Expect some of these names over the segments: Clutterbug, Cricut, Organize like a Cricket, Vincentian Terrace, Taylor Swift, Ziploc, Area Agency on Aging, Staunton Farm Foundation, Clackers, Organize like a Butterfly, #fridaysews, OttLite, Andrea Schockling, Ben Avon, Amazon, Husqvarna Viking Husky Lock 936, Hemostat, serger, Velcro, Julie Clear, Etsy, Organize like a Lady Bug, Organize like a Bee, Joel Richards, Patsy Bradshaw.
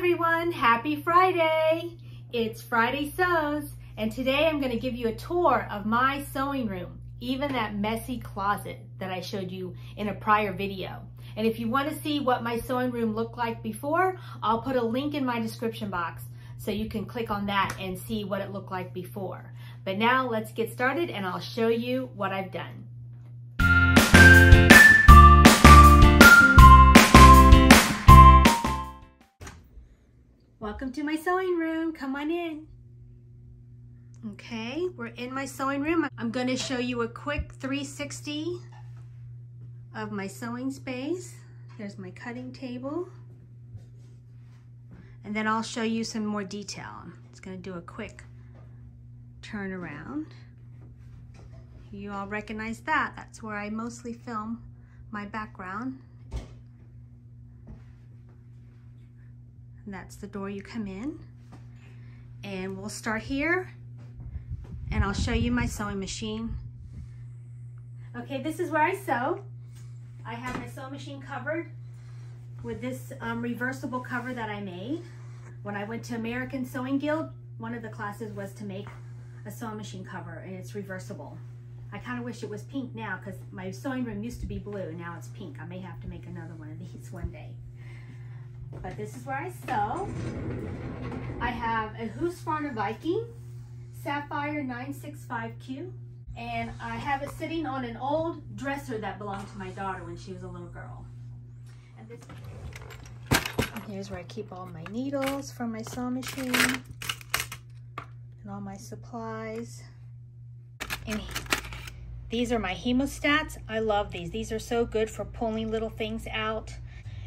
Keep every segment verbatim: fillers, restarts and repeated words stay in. everyone, happy Friday! It's Friday Sews, and today I'm going to give you a tour of my sewing room, even that messy closet that I showed you in a prior video. And if you want to see what my sewing room looked like before, I'll put a link in my description box so you can click on that and see what it looked like before. But now let's get started and I'll show you what I've done. Welcome to my sewing room, come on in. Okay, we're in my sewing room. I'm gonna show you a quick three sixty of my sewing space. There's my cutting table. And then I'll show you some more detail. It's gonna do a quick turn around. You all recognize that. That's where I mostly film my background. And that's the door you come in. And we'll start here and I'll show you my sewing machine. Okay, this is where I sew. I have my sewing machine covered with this um, reversible cover that I made. When I went to American Sewing Guild, one of the classes was to make a sewing machine cover, and it's reversible. I kind of wish it was pink now because my sewing room used to be blue, now it's pink. I may have to make another one of these one day. But this is where I sew. I have a Husqvarna Viking Sapphire nine sixty-five Q, and I have it sitting on an old dresser that belonged to my daughter when she was a little girl. And this, and here's where I keep all my needles from my sewing machine and all my supplies. And these are my hemostats. I love these. These are so good for pulling little things out.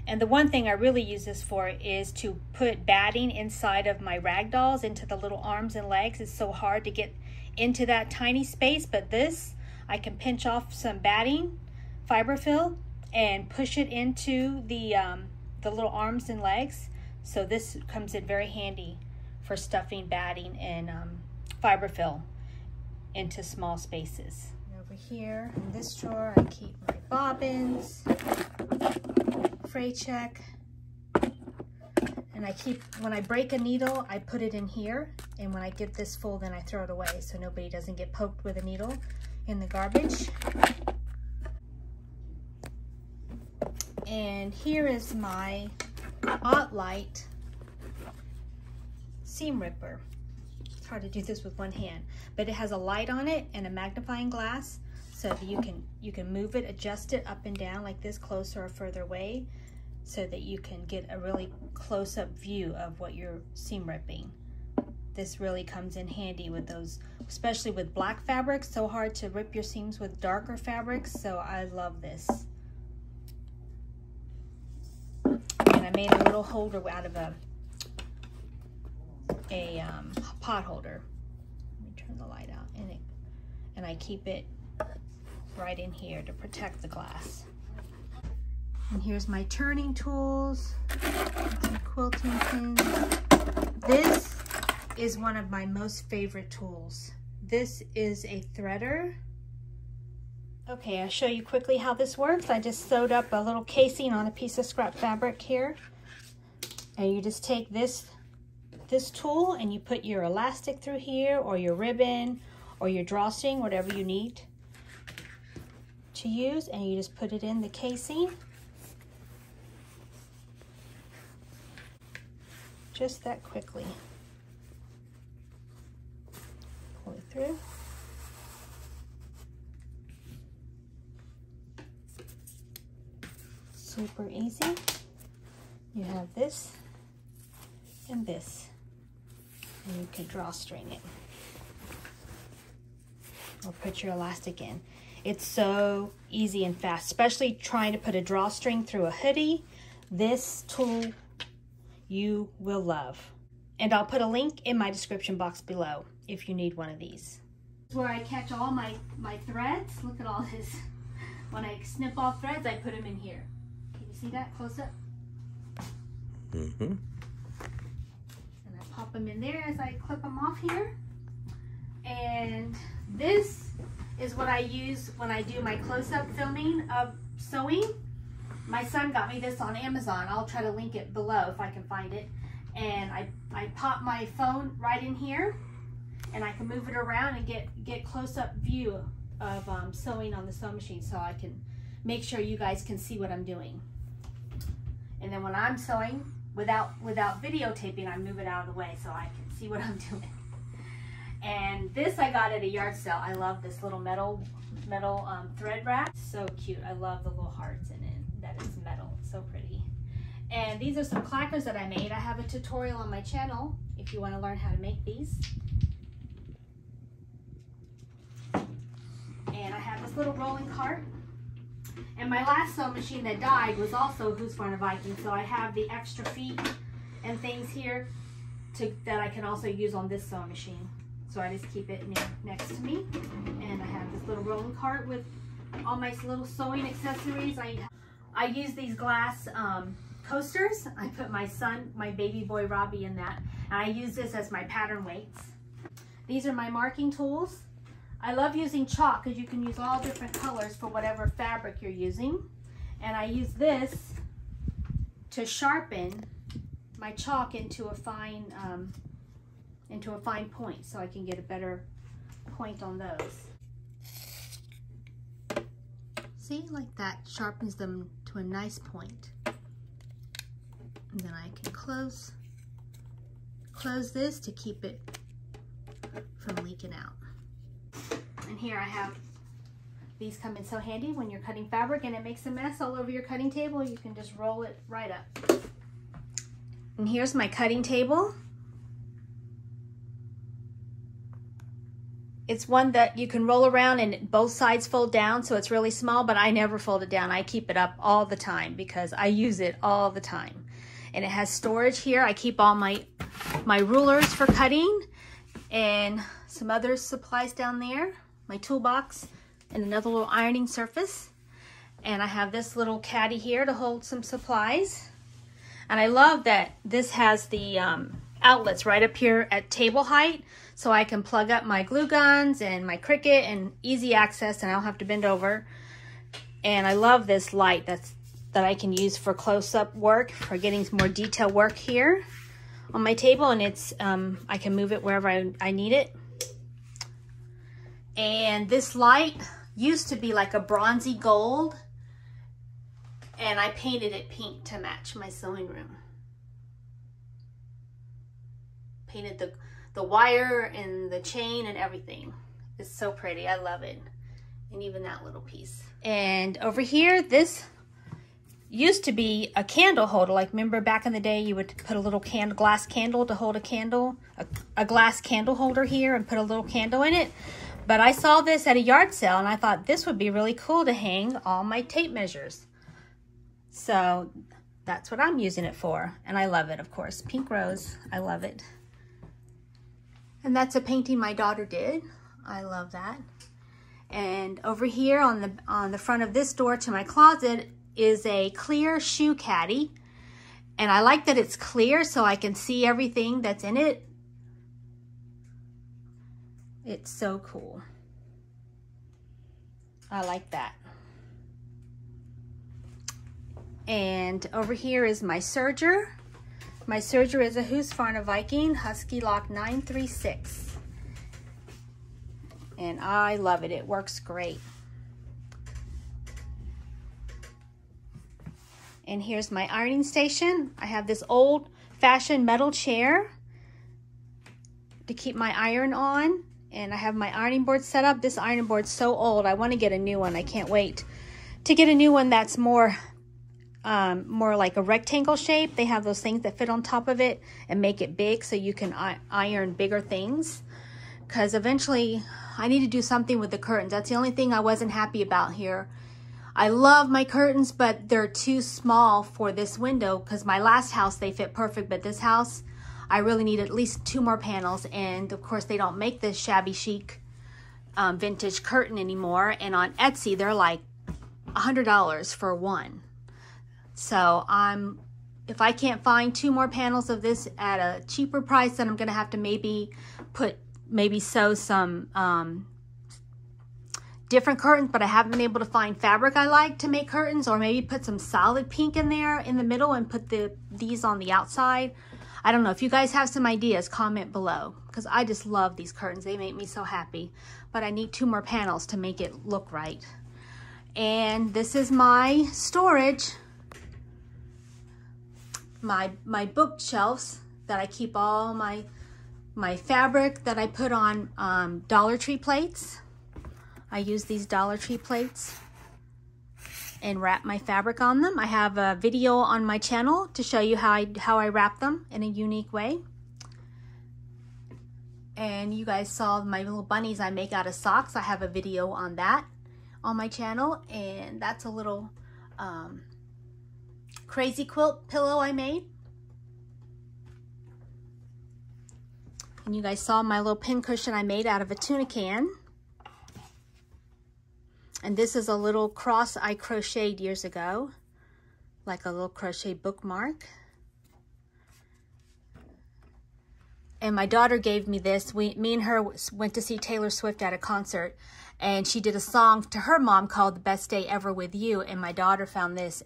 And the one thing I really use this for is to put batting inside of my rag dolls into the little arms and legs. It's so hard to get into that tiny space, but this, I can pinch off some batting, fiberfill, and push it into the, um, the little arms and legs. So this comes in very handy for stuffing batting and um, fiberfill into small spaces. Over here in this drawer, I keep my bobbins, fray check, and I keep, when I break a needle, I put it in here, and when I get this full, then I throw it away so nobody doesn't get poked with a needle in the garbage. And here is my OttLite seam ripper. It's hard to do this with one hand, but it has a light on it and a magnifying glass, so that you can you can move it, adjust it up and down like this, closer or further away, so that you can get a really close-up view of what you're seam ripping. This really comes in handy with those, especially with black fabrics, so hard to rip your seams with darker fabrics, so I love this. And I made a little holder out of a, a um, pot holder. Let me turn the light out, and, it, and I keep it right in here to protect the glass. And here's my turning tools, some quilting pins. This is one of my most favorite tools. This is a threader. Okay, I'll show you quickly how this works. I just sewed up a little casing on a piece of scrap fabric here. And you just take this, this tool and you put your elastic through here, or your ribbon, or your drawstring, whatever you need to use, and you just put it in the casing. Just that quickly. Pull it through. Super easy. You have this and this, and you can drawstring it or put your elastic in. It's so easy and fast, especially trying to put a drawstring through a hoodie. This tool you will love. And I'll put a link in my description box below if you need one of these. This is where I catch all my, my threads. Look at all this. When I snip off threads, I put them in here. Can you see that close up? Mm-hmm. And I pop them in there as I clip them off here. And this is what I use when I do my close-up filming of sewing. My son got me this on Amazon. I'll try to link it below if I can find it. and I, I pop my phone right in here, and I can move it around and get, get close-up view of um, sewing on the sewing machine, so I can make sure you guys can see what I'm doing. And then when I'm sewing, without, without videotaping, I move it out of the way so I can see what I'm doing. And this I got at a yard sale. I love this little metal metal um, thread wrap. So cute. I love the little hearts in it. That is metal. So pretty. And these are some clackers that I made. I have a tutorial on my channel if you want to learn how to make these. And I have this little rolling cart. And my last sewing machine that died was also Husqvarna Viking, so I have the extra feet and things here to, that I can also use on this sewing machine. So I just keep it near, next to me. And I have this little rolling cart with all my little sewing accessories. I, I use these glass um, coasters. I put my son, my baby boy Robbie, in that. And I use this as my pattern weights. These are my marking tools. I love using chalk because you can use all different colors for whatever fabric you're using. And I use this to sharpen my chalk into a fine um, into a fine point, so I can get a better point on those. See, like that sharpens them to a nice point. And then I can close, close this to keep it from leaking out. And here I have, these come in so handy when you're cutting fabric and it makes a mess all over your cutting table, you can just roll it right up. And here's my cutting table. It's one that you can roll around and both sides fold down, so it's really small, but I never fold it down. I keep it up all the time because I use it all the time. And it has storage here. I keep all my, my rulers for cutting and some other supplies down there, my toolbox and another little ironing surface. And I have this little caddy here to hold some supplies. And I love that this has the um, outlets right up here at table height, so I can plug up my glue guns and my Cricut and easy access, and I don't have to bend over. And I love this light that's that I can use for close-up work, for getting more detail work here on my table, and it's um, I can move it wherever I, I need it. And this light used to be like a bronzy gold, and I painted it pink to match my sewing room. Painted the, the wire and the chain and everything. It's so pretty. I love it. And even that little piece. And over here, this used to be a candle holder. Like, remember back in the day, you would put a little candle, glass candle to hold a candle, a, a glass candle holder here, and put a little candle in it. But I saw this at a yard sale, and I thought this would be really cool to hang all my tape measures. So that's what I'm using it for. And I love it, of course. Pink rose. I love it. And that's a painting my daughter did. I love that. And over here on the on the front of this door to my closet is a clear shoe caddy. And I like that it's clear so I can see everything that's in it. It's so cool. I like that. And over here is my serger. My serger is a Husqvarna Viking Husky Lock nine three six. And I love it. It works great. And here's my ironing station. I have this old-fashioned metal chair to keep my iron on. And I have my ironing board set up. This ironing board's so old. I want to get a new one. I can't wait to get a new one that's more... Um, more like a rectangle shape. They have those things that fit on top of it and make it big so you can iron bigger things, because eventually I need to do something with the curtains. That's the only thing I wasn't happy about here. I love my curtains, but they're too small for this window, because my last house they fit perfect, but this house I really need at least two more panels. And of course they don't make this shabby chic um, vintage curtain anymore, and on Etsy they're like a hundred dollars for one. So I'm, if I can't find two more panels of this at a cheaper price, then I'm going to have to maybe put, maybe sew some um, different curtains, but I haven't been able to find fabric I like to make curtains, or maybe put some solid pink in there in the middle and put the these on the outside. I don't know. If you guys have some ideas, comment below, because I just love these curtains. They make me so happy. But I need two more panels to make it look right. And this is my storage, my my bookshelves that I keep all my my fabric that I put on um, Dollar Tree plates. I use these Dollar Tree plates and wrap my fabric on them. I have a video on my channel to show you how I, how I wrap them in a unique way. And you guys saw my little bunnies I make out of socks. I have a video on that on my channel. And that's a little um, crazy quilt pillow I made. And you guys saw my little pincushion I made out of a tuna can. And this is a little cross I crocheted years ago, like a little crochet bookmark. And my daughter gave me this. We, me and her went to see Taylor Swift at a concert, and she did a song to her mom called The Best Day Ever With You, and my daughter found this,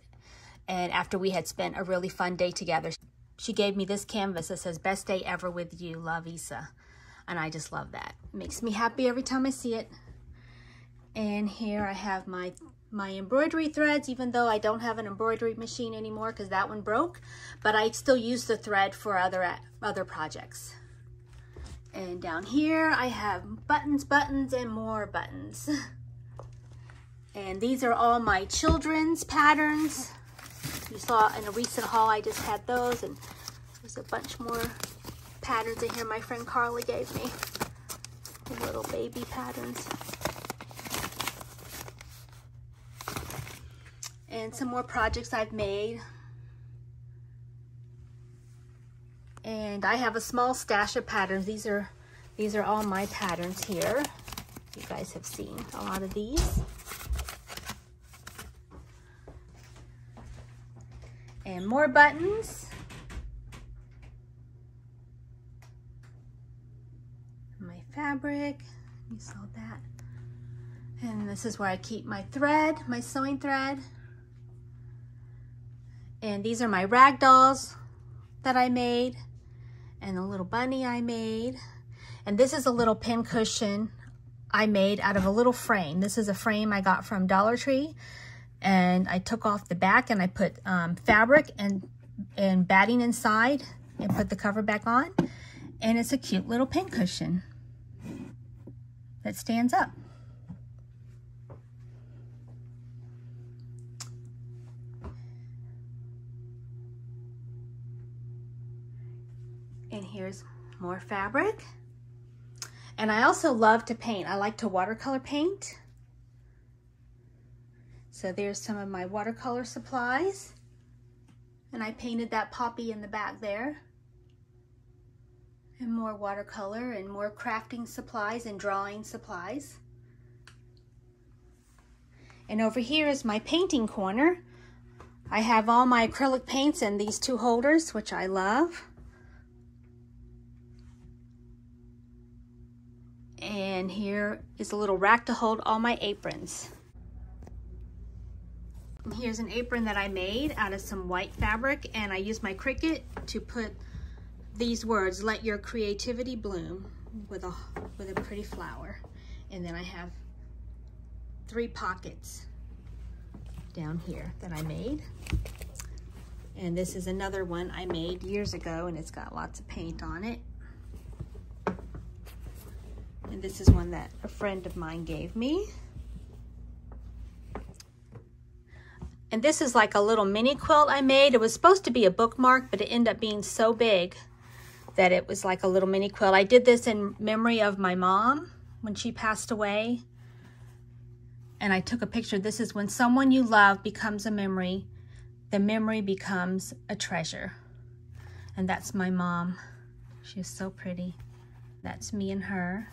and after we had spent a really fun day together, she gave me this canvas that says, Best Day Ever With You, Love, Isa. And I just love that. It makes me happy every time I see it. And here I have my, my embroidery threads, even though I don't have an embroidery machine anymore because that one broke, but I still use the thread for other, other projects. And down here I have buttons, buttons, and more buttons. And these are all my children's patterns. You saw in a recent haul I just had those, and there's a bunch more patterns in here my friend Carly gave me. The little baby patterns. And some more projects I've made. And I have a small stash of patterns. These are, these are all my patterns here. You guys have seen a lot of these. And more buttons. My fabric, you saw that. And this is where I keep my thread, my sewing thread. And these are my rag dolls that I made, and a little bunny I made. And this is a little pin cushion I made out of a little frame. This is a frame I got from Dollar Tree. And I took off the back and I put um, fabric and, and batting inside and put the cover back on. And it's a cute little pincushion that stands up. And here's more fabric. And I also love to paint. I like to watercolor paint. So there's some of my watercolor supplies. And I painted that poppy in the back there. And more watercolor and more crafting supplies and drawing supplies. And over here is my painting corner. I have all my acrylic paints in these two holders, which I love. And here is a little rack to hold all my aprons. Here's an apron that I made out of some white fabric, and I used my Cricut to put these words, let your creativity bloom, with a, with a pretty flower. And then I have three pockets down here that I made. And this is another one I made years ago, and it's got lots of paint on it. And this is one that a friend of mine gave me. And this is like a little mini quilt I made. It was supposed to be a bookmark, but it ended up being so big that it was like a little mini quilt. I did this in memory of my mom when she passed away. And I took a picture. This is when someone you love becomes a memory, the memory becomes a treasure. And that's my mom. She was so pretty. That's me and her.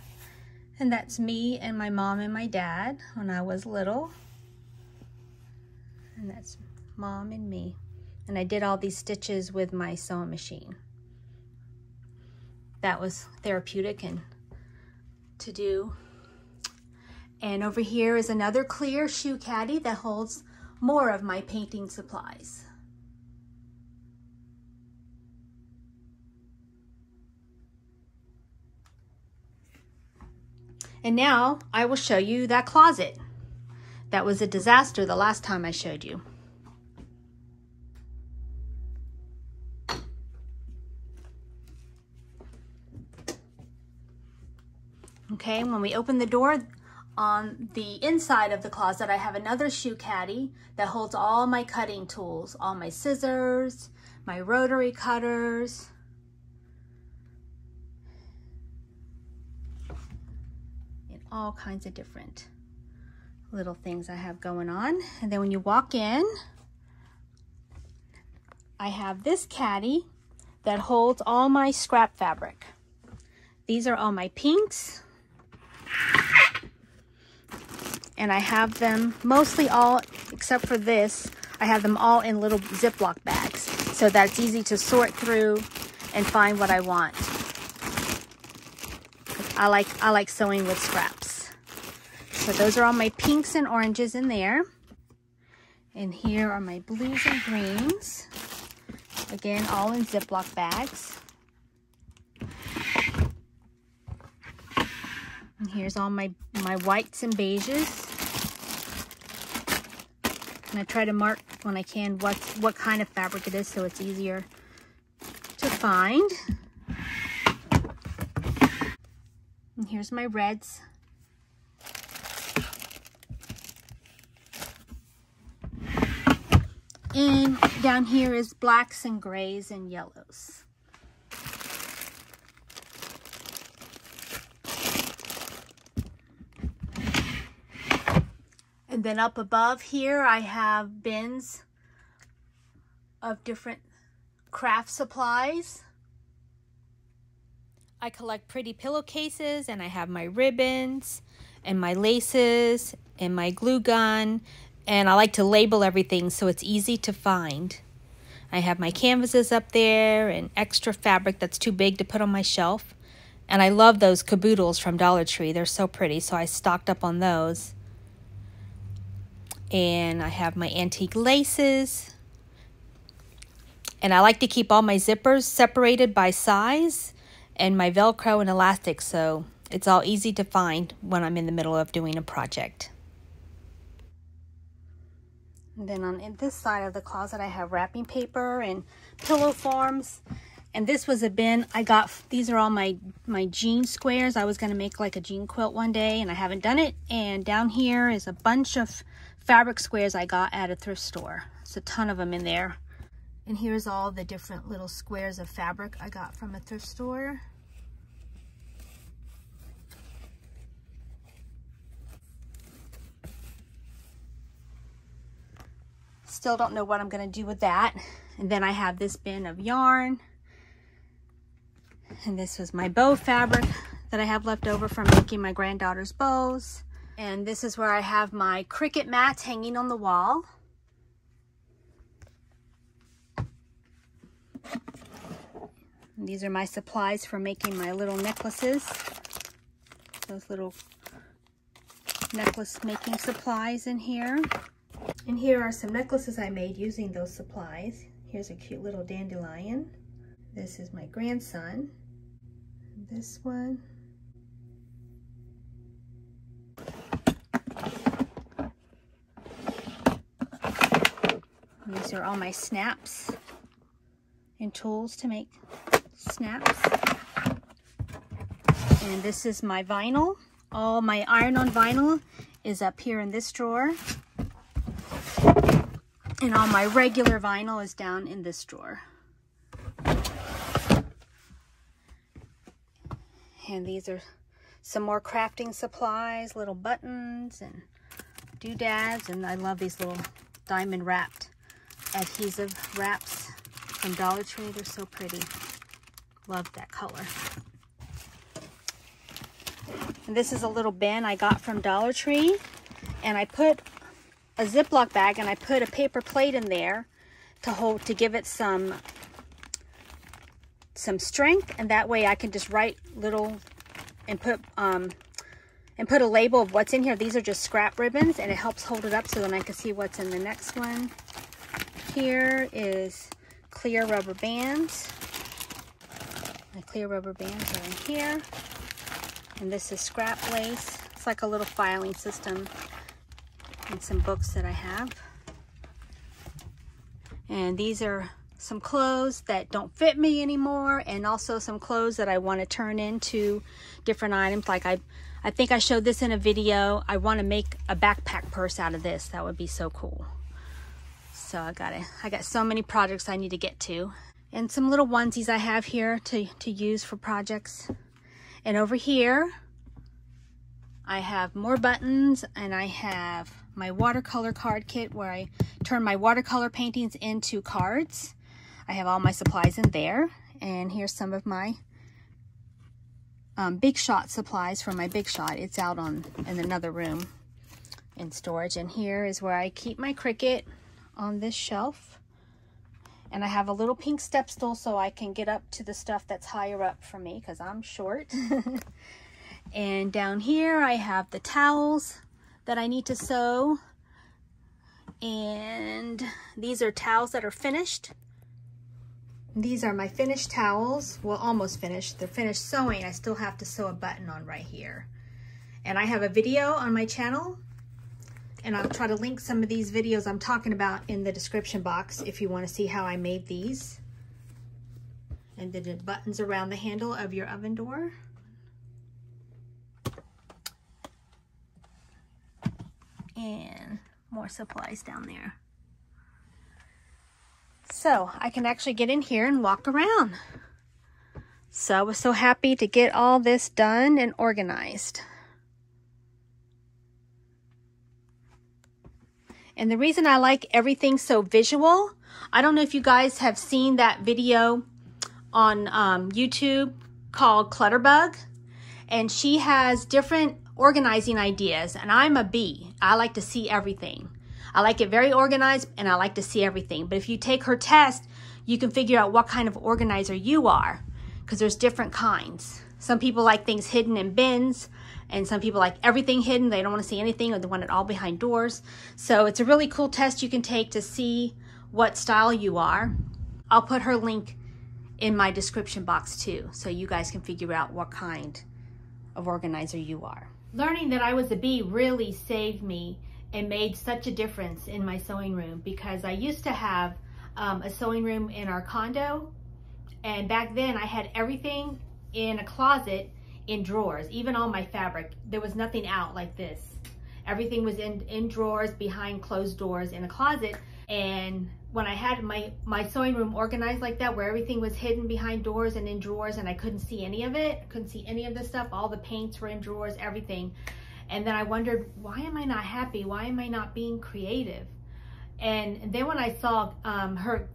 And that's me and my mom and my dad when I was little. And that's mom and me. And I did all these stitches with my sewing machine. That was therapeutic and to do. And over here is another clear shoe caddy that holds more of my painting supplies. And now I will show you that closet. That was a disaster the last time I showed you. Okay, when we open the door on the inside of the closet, I have another shoe caddy that holds all my cutting tools, all my scissors, my rotary cutters. And all kinds of different little things I have going on. And then when you walk in, I have this caddy that holds all my scrap fabric. These are all my pinks. And I have them mostly all, except for this, I have them all in little Ziploc bags so that it's easy to sort through and find what I want. I like, I like sewing with scraps. So those are all my pinks and oranges in there. And here are my blues and greens. Again, all in Ziploc bags. And here's all my, my whites and beiges. And I try to mark when I can what, what kind of fabric it is so it's easier to find. And here's my reds. And down here is blacks and grays and yellows. And then up above here, I have bins of different craft supplies. I collect pretty pillowcases, and I have my ribbons and my laces and my glue gun. And I like to label everything so it's easy to find. I have my canvases up there and extra fabric that's too big to put on my shelf. And I love those caboodles from Dollar Tree. They're so pretty, so I stocked up on those. And I have my antique laces. And I like to keep all my zippers separated by size and my Velcro and elastic, so it's all easy to find when I'm in the middle of doing a project. And then on this side of the closet, I have wrapping paper and pillow forms. And this was a bin I got. These are all my, my jean squares. I was going to make like a jean quilt one day, and I haven't done it. And down here is a bunch of fabric squares I got at a thrift store. It's a ton of them in there. And here's all the different little squares of fabric I got from a thrift store. Still don't know what I'm gonna do with that. And then I have this bin of yarn. And this was my bow fabric that I have left over from making my granddaughter's bows. And this is where I have my Cricut mats hanging on the wall. And these are my supplies for making my little necklaces. Those little necklace making supplies in here. And here are some necklaces I made using those supplies. Here's a cute little dandelion. This is my grandson. This one. These are all my snaps and tools to make snaps. And this is my vinyl. All my iron-on vinyl is up here in this drawer. And all my regular vinyl is down in this drawer. And these are some more crafting supplies, little buttons and doodads. And I love these little diamond wrapped adhesive wraps from Dollar Tree. They're so pretty. Love that color. And this is a little bin I got from Dollar Tree, and I put a Ziploc bag and I put a paper plate in there to hold, to give it some some strength, and that way I can just write little and put um and put a label of what's in here. These are just scrap ribbons, and it helps hold it up so then I can see what's in the next one. Here is clear rubber bands. My clear rubber bands are in here. And this is scrap lace. It's like a little filing system and some books that I have. And these are some clothes that don't fit me anymore, and also some clothes that I want to turn into different items. Like I, I think I showed this in a video. I want to make a backpack purse out of this. That would be so cool. So I got it. I got so many projects I need to get to, and some little onesies I have here to, to use for projects. And over here, I have more buttons, and I have my watercolor card kit where I turn my watercolor paintings into cards. I have all my supplies in there. And here's some of my um, Big Shot supplies for my Big Shot. It's out on in another room in storage. And here is where I keep my Cricut on this shelf. And I have a little pink step stool so I can get up to the stuff that's higher up for me because I'm short. And down here I have the towels that I need to sew. And these are towels that are finished. These are my finished towels. Well, almost finished. They're finished sewing. I still have to sew a button on right here. And I have a video on my channel, and I'll try to link some of these videos I'm talking about in the description box if you want to see how I made these. And the buttons around the handle of your oven door. And more supplies down there. So I can actually get in here and walk around. So I was so happy to get all this done and organized. And the reason I like everything so visual, I don't know if you guys have seen that video on um, YouTube called Clutterbug, and she has different organizing ideas, and I'm a bee. I like to see everything. I like it very organized, and I like to see everything. But if you take her test, you can figure out what kind of organizer you are, because there's different kinds. Some people like things hidden in bins, and some people like everything hidden. They don't want to see anything, or they want it all behind doors. So it's a really cool test you can take to see what style you are. I'll put her link in my description box too, so you guys can figure out what kind of organizer you are. Learning that I was a bee really saved me and made such a difference in my sewing room, because I used to have um, a sewing room in our condo, and back then I had everything in a closet in drawers, even all my fabric. There was nothing out like this. Everything was in, in drawers, behind closed doors in a closet. And when I had my, my sewing room organized like that, where everything was hidden behind doors and in drawers, and I couldn't see any of it, couldn't see any of the stuff, all the paints were in drawers, everything. And then I wondered, why am I not happy? Why am I not being creative? And then when I saw um, her,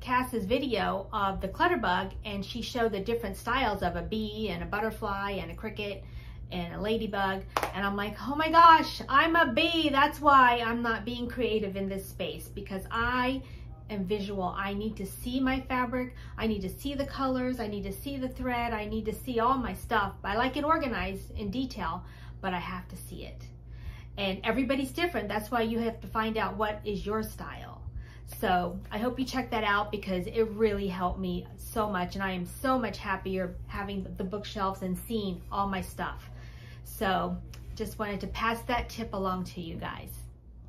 Cass's video of the Clutterbug, and she showed the different styles of a bee and a butterfly and a cricket and a ladybug, and I'm like, oh my gosh, I'm a bee. That's why I'm not being creative in this space, because I and visual. I need to see my fabric. I need to see the colors. I need to see the thread. I need to see all my stuff. I like it organized in detail, but I have to see it. And everybody's different. That's why you have to find out what is your style. So I hope you check that out, because it really helped me so much. And I am so much happier having the bookshelves and seeing all my stuff. So just wanted to pass that tip along to you guys.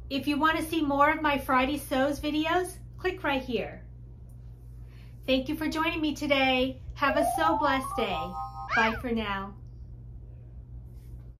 If you want to see more of my Friday Sews videos, click right here. Thank you for joining me today. Have a so blessed day. Bye for now.